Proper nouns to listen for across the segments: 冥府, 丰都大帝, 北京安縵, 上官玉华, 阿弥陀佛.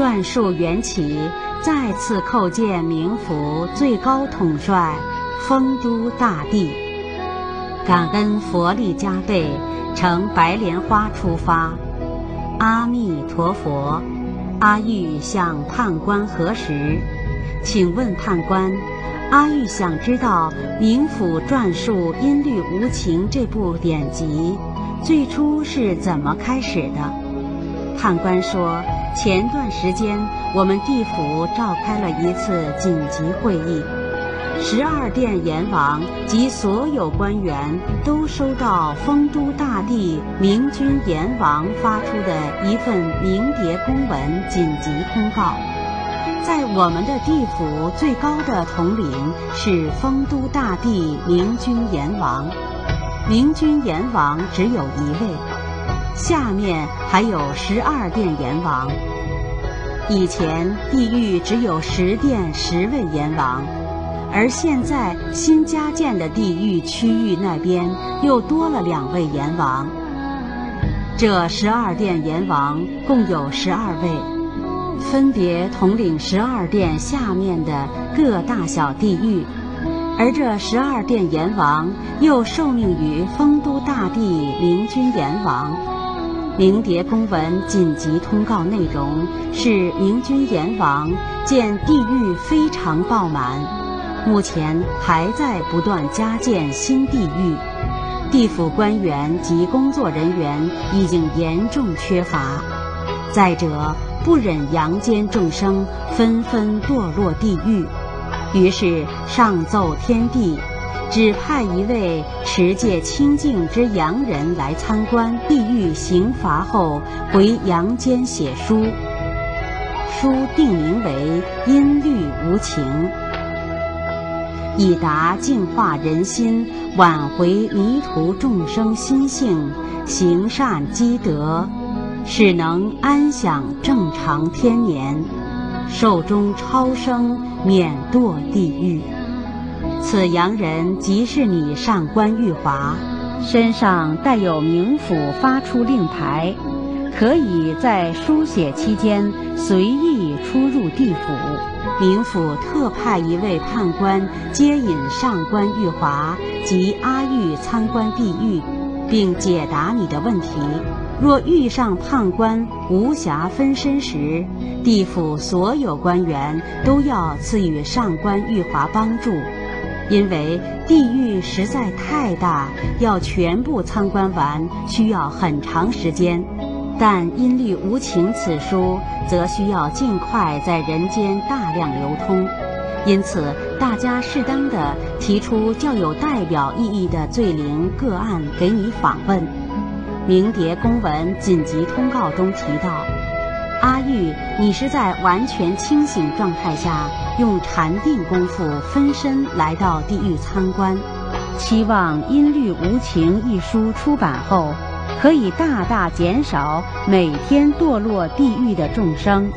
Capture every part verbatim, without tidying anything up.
篆术缘起，再次叩见明福最高统帅，丰都大帝。感恩佛力加被，乘白莲花出发。阿弥陀佛，阿育向判官核实，请问判官，阿育想知道明府篆术音律无情这部典籍最初是怎么开始的？判官说，前段时间我们地府召开了一次紧急会议，十二殿阎王及所有官员都收到丰都大帝明君阎王发出的一份明牒公文紧急通告。在我们的地府最高的统领是丰都大帝明君阎王，明君阎王只有一位，下面还有十二殿阎王。以前地狱只有十殿十位阎王，而现在新加建的地狱区域那边又多了两位阎王。这十二殿阎王共有十二位，分别统领十二殿下面的各大小地狱，而这十二殿阎王又受命于丰都大帝明君阎王。明牒公文紧急通告内容是明君阎王见地狱非常爆满，目前还在不断加建新地狱，地府官员及工作人员已经严重缺乏，再者不忍阳间众生纷纷堕落地狱，于是上奏天帝，只派一位持戒清净之洋人来参观地狱刑罚后回阳间写书，书定名为《音律无情》，以达净化人心，挽回迷途众生心性，行善积德，使能安享正常天年，寿终超生，免堕地狱。此洋人即是你上官玉华，身上带有冥府发出令牌，可以在书写期间随意出入地府。冥府特派一位判官接引上官玉华及阿玉参观地狱，并解答你的问题。若遇上判官无暇分身时，地府所有官员都要赐予上官玉华帮助，因为地狱实在太大，要全部参观完需要很长时间。但《音律无情》此书则需要尽快在人间大量流通，因此大家适当地提出较有代表意义的罪灵个案给你访问。明牒公文紧急通告中提到，阿玉，你是在完全清醒状态下用禅定功夫分身来到地狱参观，期望《音律无情》一书出版后可以大大减少每天堕落地狱的众生，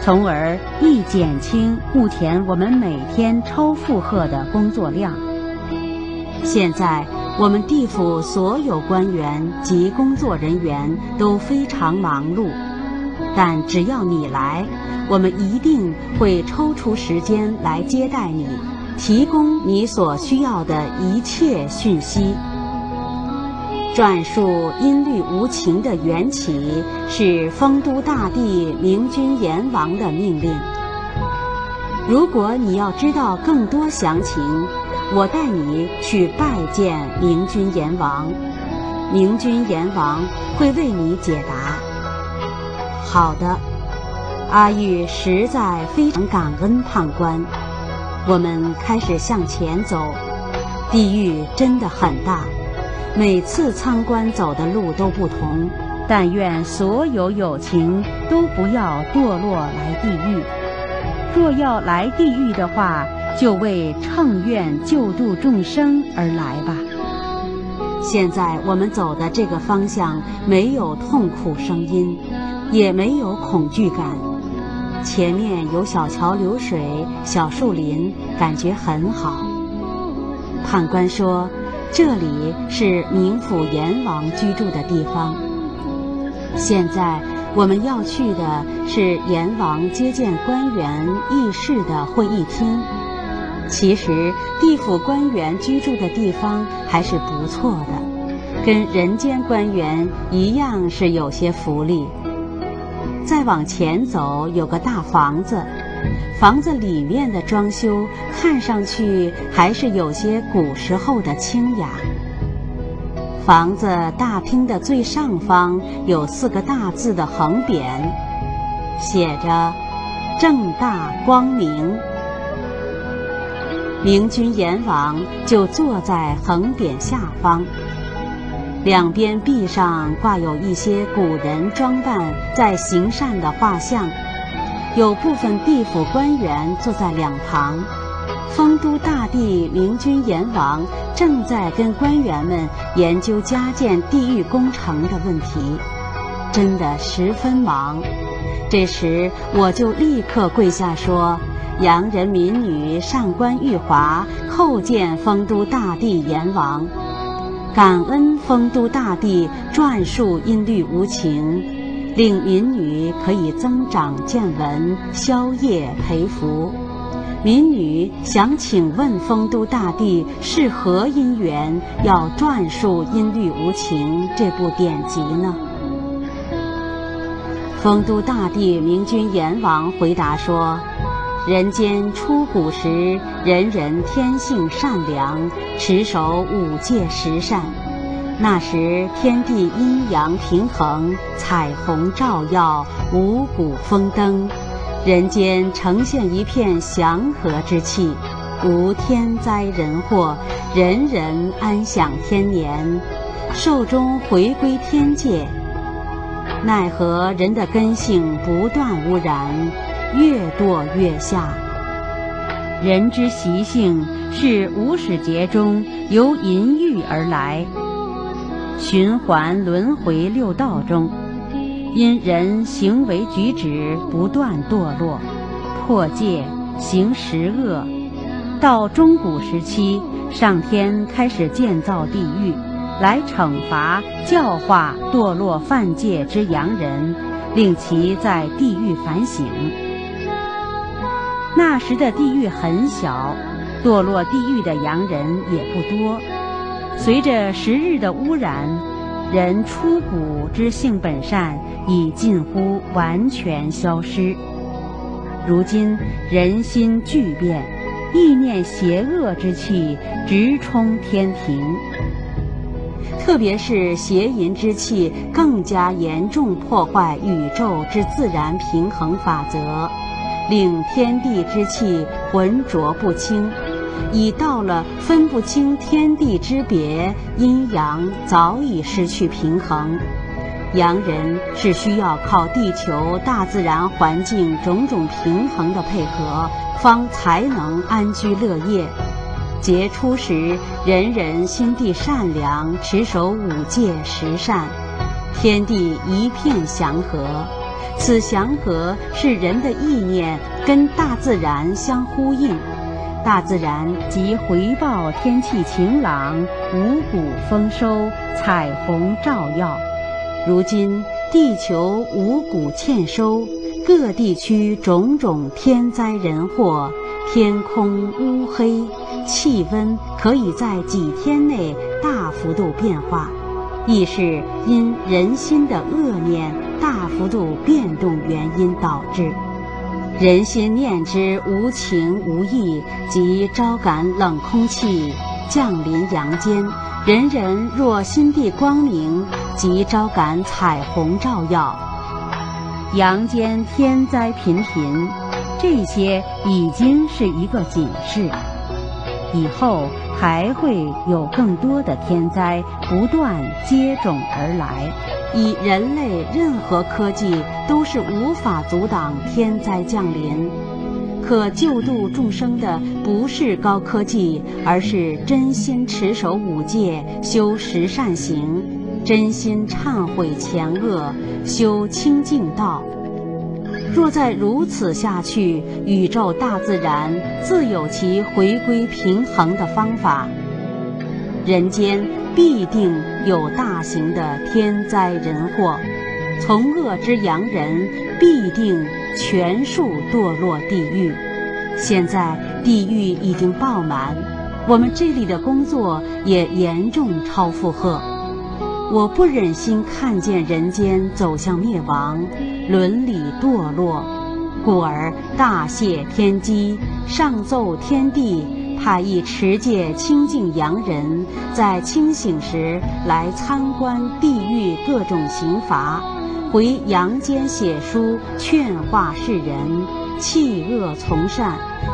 从而亦减轻目前我们每天超负荷的工作量。现在我们地府所有官员及工作人员都非常忙碌，但只要你来，我们一定会抽出时间来接待你，提供你所需要的一切讯息。转述《音律无情》的缘起是丰都大帝明君阎王的命令。如果你要知道更多详情，我带你去拜见明君阎王，明君阎王会为你解答。好的，阿玉实在非常感恩判官。我们开始向前走，地狱真的很大，每次参观走的路都不同，但愿所有有情都不要堕落来地狱。若要来地狱的话，就为乘愿救度众生而来吧。现在我们走的这个方向没有痛苦声音，也没有恐惧感，前面有小桥流水、小树林，感觉很好。判官说，这里是冥府阎王居住的地方。现在我们要去的是阎王接见官员议事的会议厅。其实地府官员居住的地方还是不错的，跟人间官员一样是有些福利。再往前走有个大房子，房子里面的装修看上去还是有些古时候的清雅。房子大厅的最上方有四个大字的横匾，写着正大光明。明君阎王就坐在横匾下方，两边壁上挂有一些古人装扮在行善的画像，有部分地府官员坐在两旁。丰都大帝明君阎王正在跟官员们研究加建地狱工程的问题，真的十分忙。这时我就立刻跪下说，洋人民女上官玉华叩见丰都大帝阎王，感恩丰都大帝转述音律无情，令民女可以增长见闻，消业培福。民女想请问丰都大帝是何因缘要转述音律无情这部典籍呢？丰都大帝明君阎王回答说，人间出古时，人人天性善良，持守五戒十善。那时天地阴阳平衡，彩虹照耀，五谷丰登，人间呈现一片祥和之气，无天灾人祸，人人安享天年，寿终回归天界。奈何人的根性不断污染，越堕越下。人之习性是无始劫中由淫欲而来，循环轮回六道中，因人行为举止不断堕落，破戒行十恶。到中古时期，上天开始建造地狱，来惩罚教化堕落犯戒之洋人，令其在地狱反省。那时的地狱很小，堕落地狱的洋人也不多。随着时日的污染，人出谷之性本善已近乎完全消失。如今人心巨变，意念邪恶之气直冲天庭，特别是邪淫之气更加严重破坏宇宙之自然平衡法则，令天地之气浑浊不清，已到了分不清天地之别，阴阳早已失去平衡。洋人是需要靠地球大自然环境种种平衡的配合，方才能安居乐业。杰出时，人人心地善良，持守五戒十善，天地一片祥和。此祥和是人的意念跟大自然相呼应，大自然即回报天气晴朗，五谷丰收，彩虹照耀。如今地球五谷欠收，各地区种种天灾人祸，天空乌黑，气温可以在几天内大幅度变化，亦是因人心的恶念大幅度变动原因导致。人心念之无情无义，即招感冷空气降临阳间；人人若心地光明，即招感彩虹照耀。阳间天灾频频，这些已经是一个警示，以后还会有更多的天灾不断接踵而来。以人类任何科技都是无法阻挡天灾降临，可救度众生的不是高科技，而是真心持守五戒，修十善行，真心忏悔前恶，修清净道。若再如此下去，宇宙大自然自有其回归平衡的方法，人间必定有大型的天灾人祸。从恶之阳人必定全数堕落地狱。现在地狱已经爆满，我们这里的工作也严重超负荷。我不忍心看见人间走向灭亡，伦理堕落，故而大谢天机，上奏天帝，派一持戒清净阳人在清醒时来参观地狱各种刑罚，回阳间写书劝化世人，弃恶从善，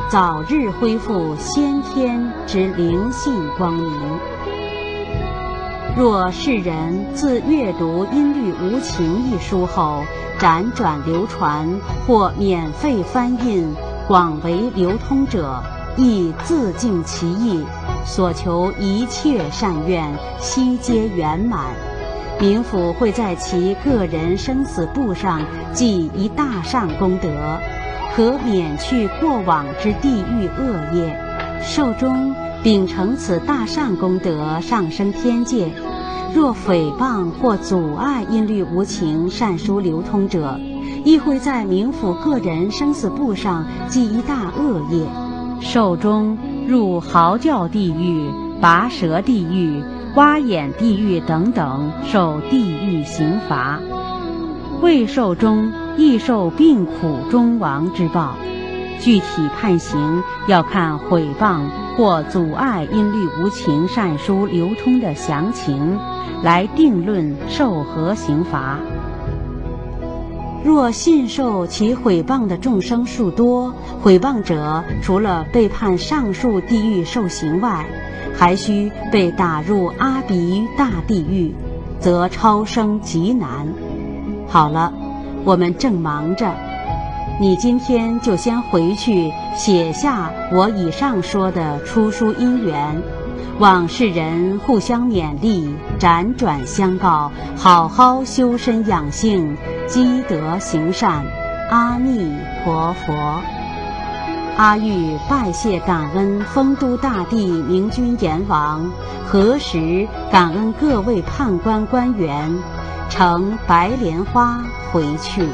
早日恢复先天之灵性光明。若世人自阅读《音律无情》一书后，辗转流传或免费翻印，广为流通者，亦自尽其意，所求一切善愿，悉皆圆满。冥府会在其个人生死簿上记一大善功德，可免去过往之地狱恶业。寿终秉承此大善功德，上升天界。若诽谤或阻碍音律无情善书流通者，亦会在冥府个人生死簿上记一大恶业。寿终入嚎叫地狱、拔舌地狱、挖眼地狱等等，受地狱刑罚。未寿终亦受病苦终亡之报，具体判刑要看毁谤或阻碍音律无情善书流通的详情，来定论受何刑罚。若信受其毁谤的众生数多，毁谤者除了被判上述地狱受刑外，还需被打入阿鼻大地狱，则超生极难。好了，我们正忙着，你今天就先回去写下我以上说的出书因缘，望世人互相勉励，辗转相告，好好修身养性，积德行善。阿弥陀佛。阿育拜谢感恩丰都大帝明君阎王，何时感恩各位判官官员，乘白莲花回去。